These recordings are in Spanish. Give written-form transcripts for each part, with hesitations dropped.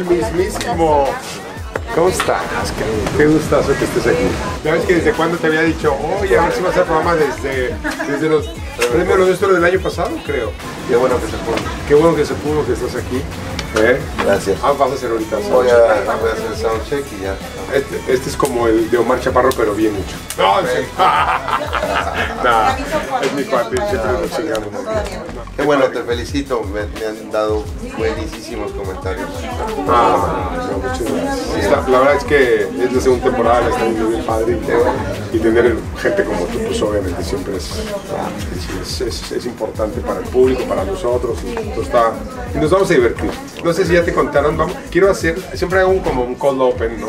el mismísimo. ¿Cómo estás? Qué gustazo que estés aquí. ¿Sabes que desde cuándo te había dicho, oye, a ver si vas a programa desde los premios de nuestro del año pasado, creo? Qué bueno que se pudo. Qué bueno que se pudo que estás aquí. Gracias. Ah, vas a hacer ahorita. Voy a hacer soundcheck y ya. Este es como el de Omar Chaparro, pero bien hecho. No, sí. Nah, es mi cuate, siempre nos chingamos. Qué bueno, te felicito. Me han dado buenísimos comentarios. Muchas gracias. La verdad es que es la segunda temporada, la estamos muy bien padre y tener gente como tú, pues obviamente siempre es importante para el público, para nosotros. Y nos vamos a divertir. No sé si ya te contaron, quiero hacer, siempre hago como un cold open, ¿no?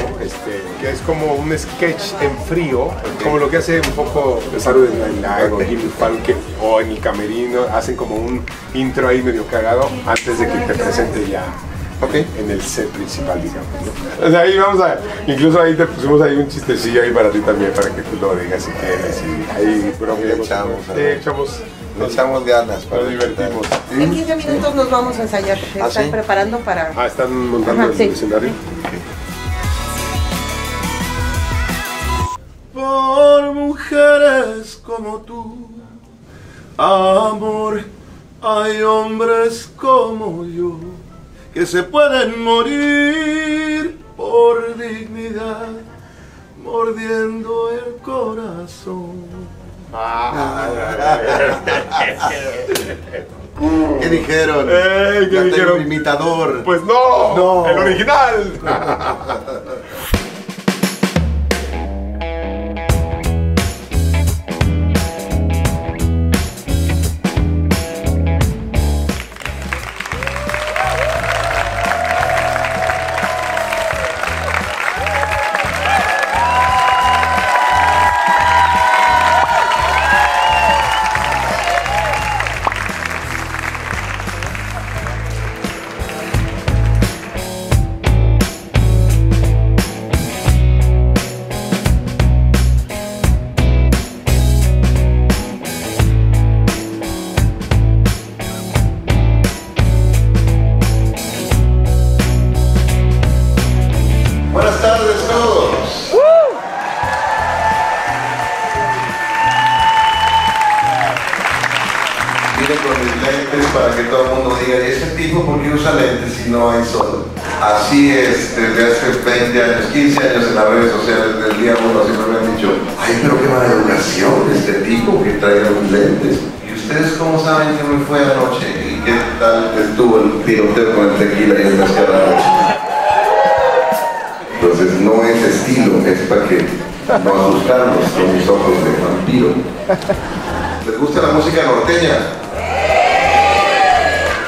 Que es como un sketch en frío, como lo que hace un poco Saturday Night Live o Jimmy Fallon, o en el camerino, hacen como un intro ahí medio cagado antes de que te presente ya. Okay. En el set principal, digamos, ¿no? O sea, ahí vamos a... Incluso ahí te pusimos ahí un chistecillo ahí para ti también, para que tú lo digas si quieres. Y ahí le echamos ganas. Nos divertimos. En 15 minutos nos vamos a ensayar. Están preparando para... están montando el escenario. Por mujeres como tú, amor, hay hombres como yo que se pueden morir por dignidad, mordiendo el corazón. ¿Qué dijeron? ¿Qué dijeron? Imitador. Pues no, no, el original. Para que todo el mundo diga, ese tipo por qué usa lentes si no hay sol. Así es, desde hace 20 años, 15 años en las redes sociales, desde el día 1 siempre me han dicho, ay, pero qué mala educación este tipo que trae los lentes. ¿Y ustedes cómo saben que me fue anoche? ¿Y qué tal estuvo el tiroteo con el tequila y el mascarado? Entonces no es estilo, es para que no asustarnos con mis ojos de vampiro. ¿Les gusta la música norteña?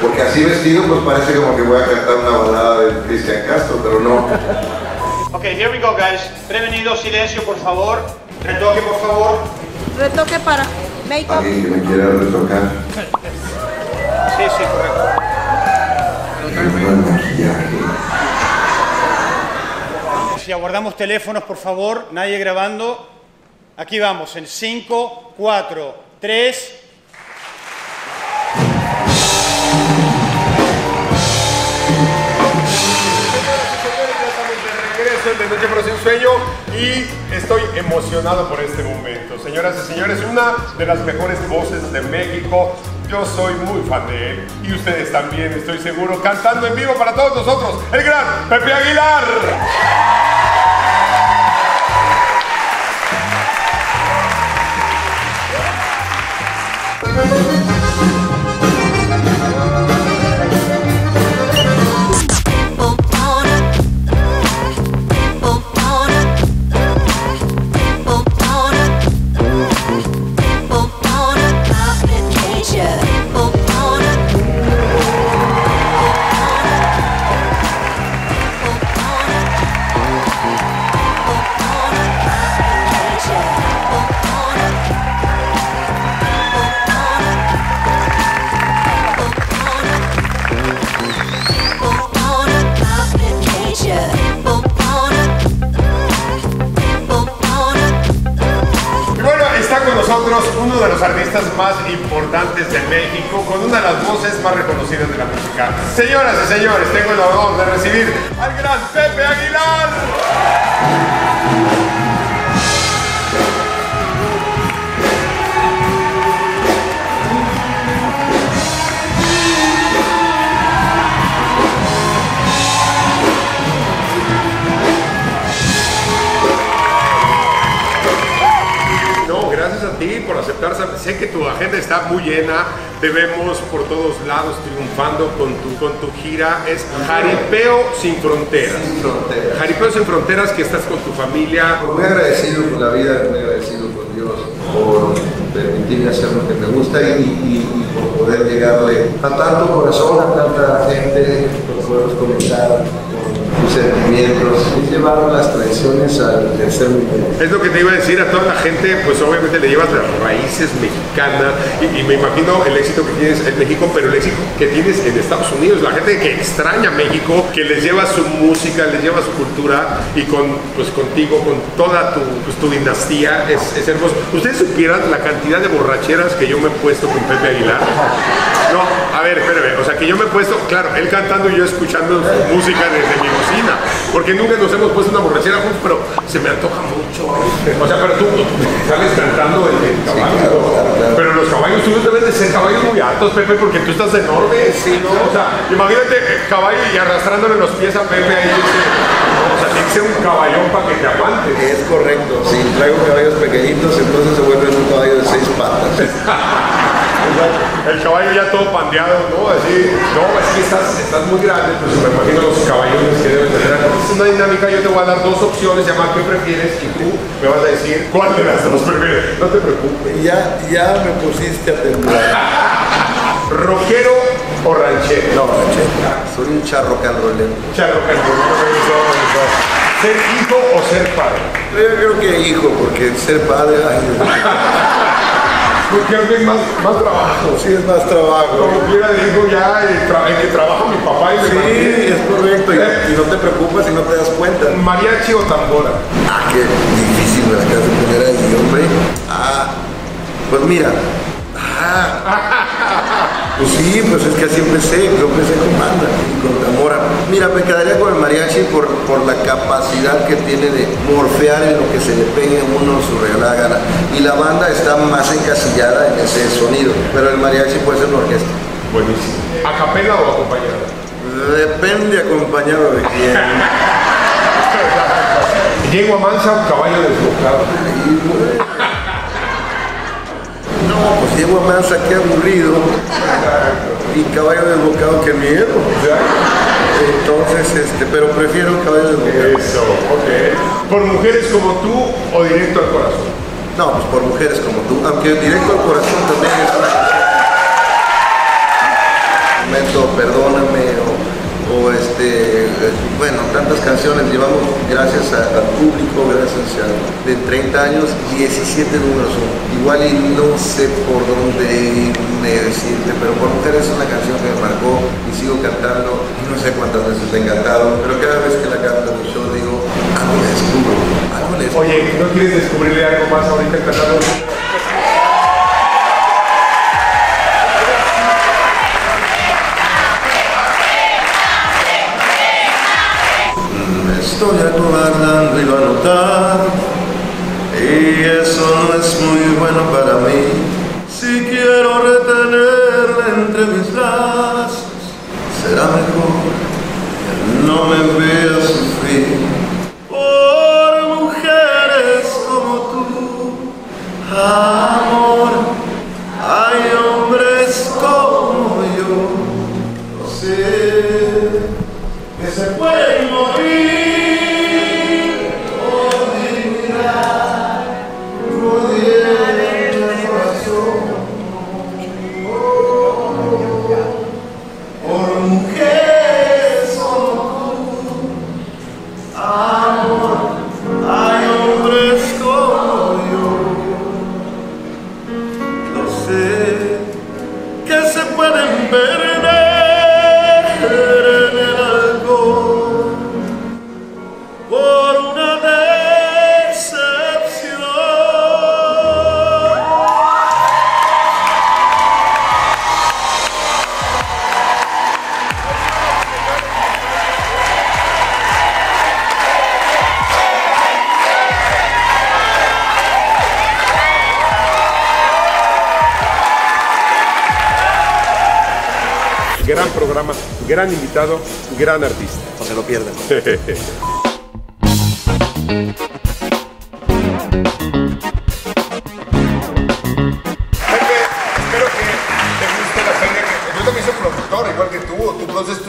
Porque así vestido pues parece como que voy a cantar una balada de Christian Castro, pero no. Ok, here we go, guys. Prevenido, silencio, por favor. Retoque, por favor. Retoque para make up. Alguien que me quiera retocar. Sí, sí, correcto. El maquillaje. Si aguardamos teléfonos, por favor, nadie grabando. Aquí vamos, en 5, 4, 3... De Noche Sin Sueño, y estoy emocionado por este momento. Señoras y señores, una de las mejores voces de México. Yo soy muy fan de él y ustedes también, estoy seguro, cantando en vivo para todos nosotros, el gran Pepe Aguilar. uno de los artistas más importantes de México, con una de las voces más reconocidas de la música. Señoras y señores, tengo el honor de recibir al gran Pepe Aguilar. A ti por aceptar, sé que tu agenda está muy llena, te vemos por todos lados triunfando con tu gira, es Jaripeo Sin Fronteras. Jaripeo Sin Fronteras, que estás con tu familia. Muy agradecido con la vida, muy agradecido con Dios por permitirme hacer lo que me gusta y por poder llegarle a tanto corazón, a tanta gente, por poder comentar tus sentimientos y llevar las tradiciones al tercer nivel. Es lo que te iba a decir a toda la gente, pues obviamente le llevas las raíces mexicanas y me imagino el éxito que tienes en México, pero el éxito que tienes en Estados Unidos, la gente que extraña México, que les lleva su música, les lleva su cultura y contigo, con toda tu dinastía, es hermoso. ¿Ustedes supieran la cantidad de borracheras que yo me he puesto con Pepe Aguilar? No, a ver, espérame, o sea que yo me he puesto, claro, él cantando y yo escuchando su música desde mi cocina, porque nunca nos hemos puesto una borrachera juntos, pero se me antoja mucho. O sea, pero tú sales cantando el caballo. Sí, claro. Pero los caballos, tú deben de ser caballos muy altos, Pepe, porque tú estás enorme. Sí, ¿no? O sea, imagínate el caballo y arrastrándole los pies a Pepe ahí. O sea, tiene que ser un caballón para que te aguante. Es correcto. Sí, traigo caballos pequeñitos, entonces se vuelve un caballo de 6 patas. El caballo ya todo pandeado, ¿no? Así, no, es que estás muy grande, pues me imagino los caballones que deben tener. Es una dinámica, yo te voy a dar dos opciones, llamar qué prefieres y tú me vas a decir cuál de las dos prefieres. No te preocupes. Ya me pusiste a temblar. ¿Rockero o ranchero? No, ranchero. Soy un charro canrolero. Charro canrolero. ¿Ser hijo o ser padre? Yo creo que hijo, porque ser padre... Porque hay más trabajo. Sí, es más trabajo. Como quiera digo, ya en que trabaja mi papá y mi mamá. Sí, es correcto. Y no te preocupas y no te das cuenta. ¿Mariachi o tambora? Ah, qué difícil la casa primera y hombre. Ah, pues mira. Pues sí, pues es que así empecé, yo empecé con banda, con tambora. Mira, me quedaría con el mariachi por la capacidad que tiene de morfear en lo que se le pegue a uno su regalada gana. Y la banda está más encasillada en ese sonido, pero el mariachi puede ser una orquesta. Buenísimo. ¿A capela o acompañado? Depende, acompañado de quién. ¿Yegua mansa o caballo desbocado? No, pues llevo a mansa, qué aburrido. Y caballo desbocado, qué miedo. Entonces, pero prefiero caballo desbocado. Eso, ok. ¿Por mujeres como tú o directo al corazón? No, pues por mujeres como tú, aunque directo al corazón también es una canción. Momento, perdóname, o bueno, tantas canciones llevamos gracias al público, gracias a de 30 años, 17 números 1. Igual y no sé por dónde irme decirte, pero por mujeres es una canción que me marcó y sigo cantando, no sé cuántas veces he cantado, pero cada vez que la canto yo digo, algo le descubro, algo le descubro. Oye, ¿no quieres descubrirle algo más ahorita cantando? Estoy acordando y lo anotar, y eso no es muy bueno para mí. Si quiero retenerla entre mis lazos, será mejor que no me vea sufrir. Por mujeres como tú, amor, hay hombres como yo. No sé que se pueden morir. Gran programa, gran invitado, gran artista. No se lo pierdan.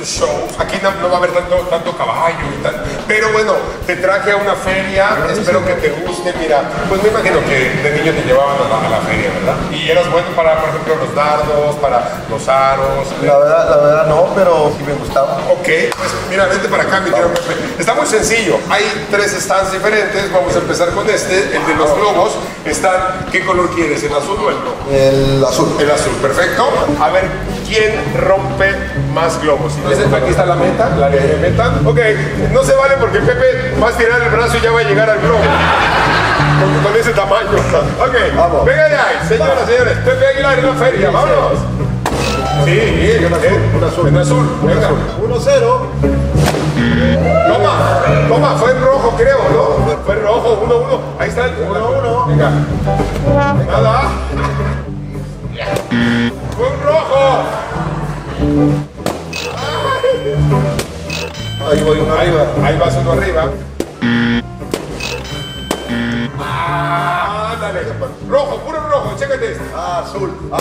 Show, aquí no va a haber tanto caballo y tal, pero bueno, te traje a una feria, espero que te guste. Mira, pues me imagino que de niño te llevaban a la feria, ¿verdad? Y eras bueno para, por ejemplo, los dardos, para los aros. La verdad no, pero sí me gustaba. Ok, pues mira, vente para acá, mi querido Pepe. Está muy sencillo, hay tres stands diferentes, vamos a empezar con este, el de los globos. Están, ¿qué color quieres? ¿El azul o el rojo? El azul. El azul, perfecto. A ver, ¿quién rompe más globos? Entonces, aquí está la meta, la de meta. Ok, no se vale porque Pepe va a estirar el brazo y ya va a llegar al globo. Con ese tamaño. Ok, vamos. Venga ya, señoras y señores, Pepe Aguilar en la feria, vámonos. Sí, en azul, venga. 1-0. Toma, fue en rojo creo, ¿no? Fue en rojo, 1-1. Ahí está el 1-1. Venga. Nada. Fue un rojo. Ahí voy uno arriba. Ahí vas uno arriba. Ah, dale. Rojo, puro rojo, chécate este. Azul. 1,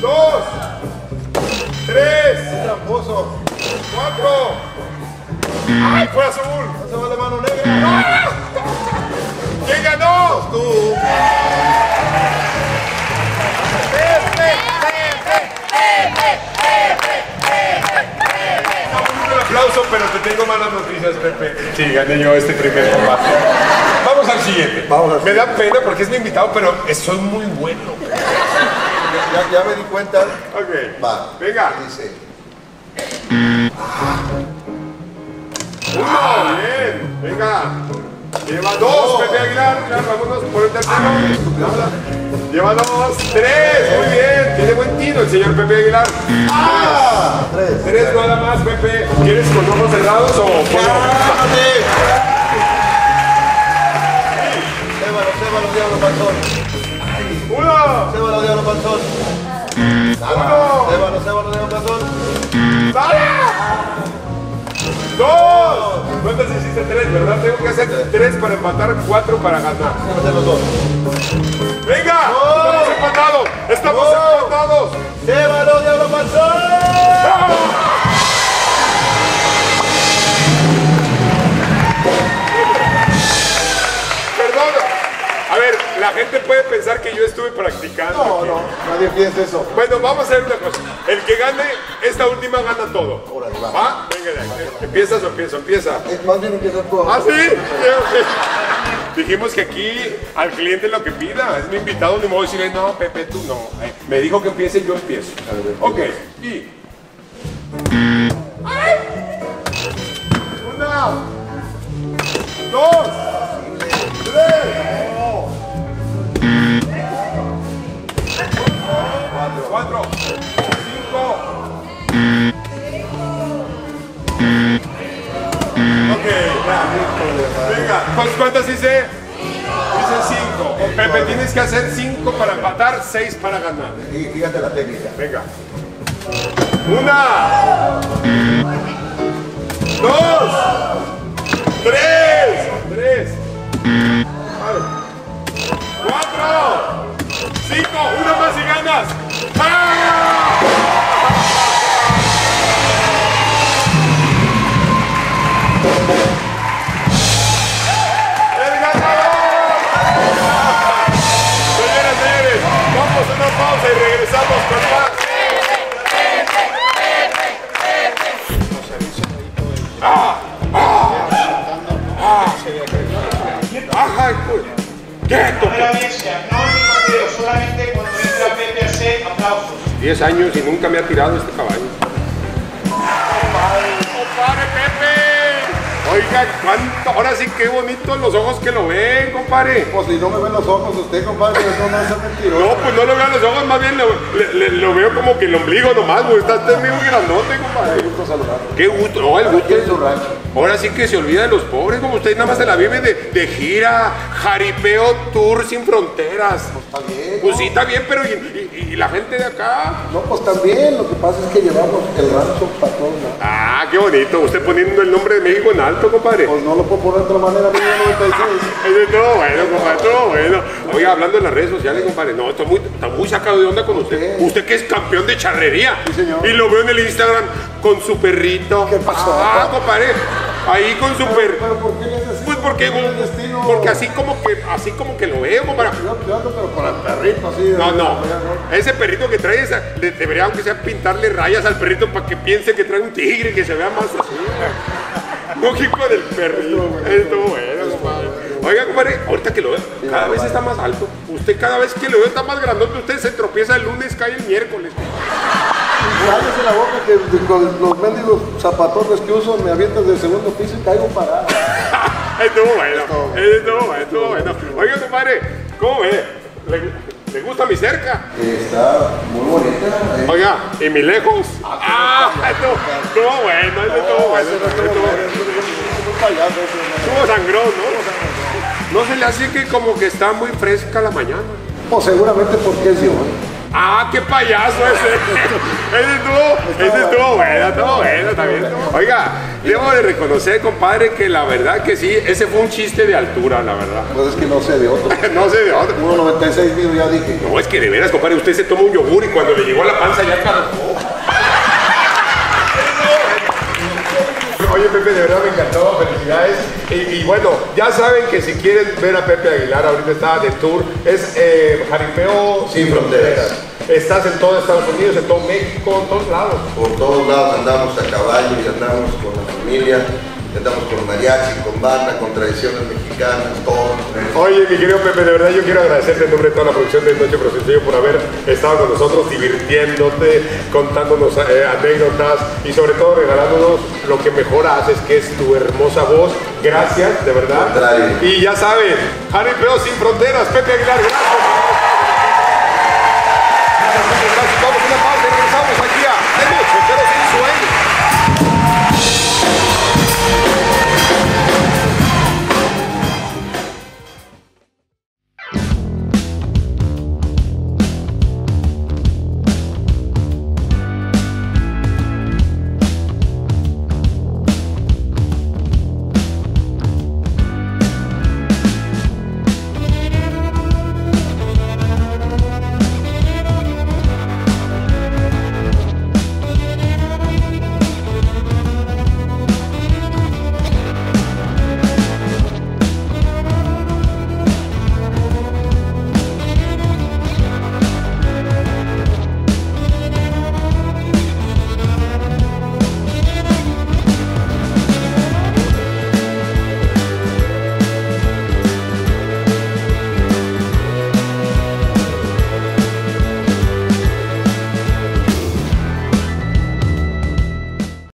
2, 3. Tramposo. 4. ¡Ay, fue azul! No se va la mano negra. ¡Ah! ¿Quién ganó? Tú. Aplauso, pero te tengo malas noticias, Pepe. Sí, gané yo este primer combate. Vamos al siguiente. Me da pena porque es mi invitado, pero soy muy bueno. Ya me di cuenta. Ok. Va. Venga. Dice. Uno, bien. Venga. Lleva 2, Pepe Aguilar. Vámonos por el tercero. Lleva 2, 3. Muy bien. Tiene buen tiro el señor Pepe Aguilar. ¡Ah! 3 nada más, Pepe. ¿Quieres con ojos cerrados o con Sévalo, diablo, panzón. 1. Sévalo, diablo, panzón. 1. Sévalo, diablo, panzón. ¡Sale! 2. ¿Cuántas hiciste? 3, ¿verdad? Tengo que hacer 3 para empatar, 4 para ganar. Vamos a hacer los 2. ¡Venga! ¡No! ¡Estamos empatados! ¡Estamos empatados! ¡Llévalo, diablo panzón! ¡Vamos! Perdón. A ver, la gente puede pensar que yo estuve practicando. No, aquí. No, nadie piensa eso. Bueno, vamos a hacer una cosa. El que gane esta última gana todo. Órale, va. ¿Va? Venga, ¿empiezas o empiezo? Empieza. Más bien empieza todo. ¿Ah, sí? Sí. Dijimos que aquí al cliente lo que pida. Es mi invitado, ni modo de decirle, no, Pepe, tú no. Me dijo que empiece y yo empiezo. A ver, ok, y... ¡Ay! 1, 2, 3. 4, 5. Ok, ya. Venga, ¿cuántas hice? 5. Pepe, tienes que hacer 5 para empatar, 6 para ganar. Fíjate la técnica. Venga. 1, 2, 3. 4, 5. Una más y ganas. ¡Ah! ¡El ganador! Señoras y señores, vamos a una pausa y regresamos con más. ¡Quieto! Solamente cuando entra Pepe hace aplausos. 10 años y nunca me ha tirado este caballo. ¡Compadre Pepe! Oiga, cuánto. Ahora sí que bonitos los ojos que lo ven, compadre. Pues si no me ven los ojos usted, compadre, eso no es mentiroso. No, pues no lo veo los ojos, más bien lo veo como que el ombligo nomás, güey. Está usted muy grandote, compadre. Qué gusto saludarlo. Qué gusto, no, el gusto. Ahora sí que se olvida de los pobres, como usted nada más se la vive de gira, jaripeo, tour sin fronteras. Pues está bien. Pues sí, está bien, pero ¿y la gente de acá? No, pues también, lo que pasa es que llevamos el rancho para todos. Ah, qué bonito, usted poniendo el nombre de México en alto, compadre. Pues no lo puedo poner de otra manera, 1996. Todo bueno, compadre, todo bueno. Oiga, hablando de las redes sociales, compadre, no, está muy sacado de onda con usted. Usted que es campeón de charrería. Sí, señor. Y lo veo en el Instagram con su perrito. ¿Qué pasó? Ah, compadre. Ahí con su perro. ¿Pero por qué les decís? Pues porque, porque así como que lo veo, para. Yo ando, pero para el perrito, así. No, no. Ese perrito que traes, debería, aunque sea, pintarle rayas al perrito para que piense que trae un tigre, que se vea más así. Lógico del perrito. Esto bueno, compadre. Oiga, compadre, ahorita que lo veo, cada vez está más alto. Usted cada vez que lo veo está más grandote. Usted se tropieza el lunes, cae el miércoles. Cállese la boca, que con los mendigos zapatones que uso me avientas del segundo piso y caigo parado. Estuvo bueno, estuvo bueno. Oiga, compadre, ¿cómo ve? ¿Le gusta mi cerca? Está muy bonita. Oiga, ¿y mi lejos? ¡Ah! Estuvo bueno, estuvo bueno. Estuvo sangrón, ¿no? ¿No se le hace que como que está muy fresca la mañana? Pues seguramente porque es de hoy. ¡Ah, qué payaso ese! Ese estuvo bueno, estuvo bueno también. Oiga, debo de reconocer, compadre, que la verdad que sí, ese fue un chiste de altura, la verdad. Pues es que no sé de otro. No sé de otro. 1.96 mío, ya dije. No, es que de veras, compadre, usted se toma un yogur y cuando le llegó a la panza ya calentó. Oye, Pepe, de verdad me encantó, felicidades. Y bueno, ya saben que si quieren ver a Pepe Aguilar, ahorita está de tour, es Jaripeo Sin Fronteras. Estás en todo Estados Unidos, en todo México, en todos lados. Por todos lados andamos a caballo y andamos con la familia, andamos con mariachi, con banda, con tradiciones mexicanas, todo. Oye, mi querido Pepe, de verdad yo quiero agradecerte en nombre de toda la producción de Noche Procesillo por haber estado con nosotros, divirtiéndote, contándonos anécdotas y sobre todo regalándonos lo que mejor haces, que es tu hermosa voz. Gracias, de verdad. Y ya saben, Jaripeo Sin Fronteras, Pepe Aguilar, gracias.